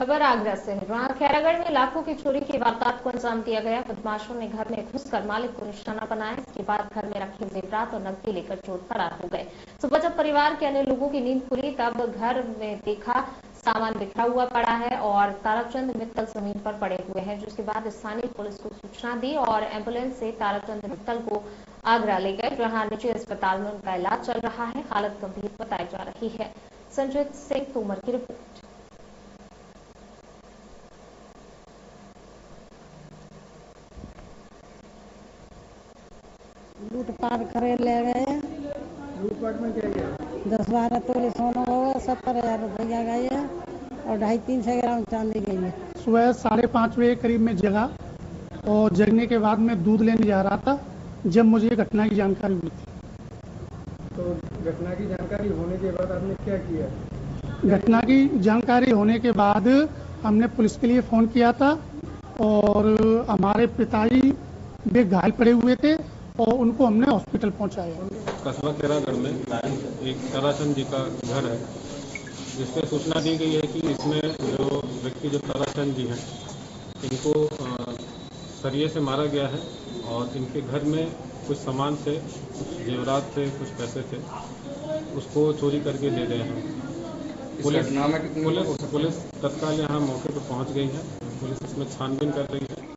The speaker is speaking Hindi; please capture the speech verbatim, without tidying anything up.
खबर आगरा से है। वहां खैरागढ़ में लाखों की चोरी की वारदात को अंजाम दिया गया। बदमाशों ने घर में घुसकर मालिक को निशाना बनाया। इसके बाद घर में रखे जेवरात और नकदी लेकर चोर फरार हो गए। सुबह जब परिवार के अन्य लोगों की नींद खुली तब घर में देखा सामान बिखरा हुआ पड़ा है और तारकचंद मित्तल जमीन पर पड़े हुए हैं, जिसके बाद स्थानीय पुलिस को सूचना दी और एम्बुलेंस से तारकचंद मित्तल को आगरा ले गए, जहां निजी अस्पताल में उनका इलाज चल रहा है। हालत गंभीर बताई जा रही है। संजीत सिंह तोमर की रिपोर्ट। लूटपाट करे ले गए। लूटपाट में क्या गया? दस बारह तोले सोना होगा, सत्तर हजार रुपया गई है और ढाई तीन सौ ग्राम चांदी गई है। सुबह साढ़े पाँच बजे करीब में जगा और जगने के बाद मैं दूध लेने जा रहा था जब मुझे घटना की जानकारी हुई थी। तो घटना की जानकारी होने के बाद आपने क्या किया? घटना की जानकारी होने के बाद हमने पुलिस के लिए फ़ोन किया था और हमारे पिताजी भी घायल पड़े हुए थे और उनको हमने हॉस्पिटल पहुंचाया। कस्बा खैरागढ़ में एक ताराचंद जी का घर है, जिसमें सूचना दी गई है कि इसमें जो व्यक्ति जो ताराचंद जी हैं इनको सरिये से मारा गया है और इनके घर में कुछ सामान थे, कुछ जेवरात थे, कुछ पैसे थे, उसको चोरी करके ले गए हैं। पुलिस पुलिस पुलिस तत्काल यहाँ मौके पर पहुँच गई है। पुलिस इसमें छानबीन कर रही है।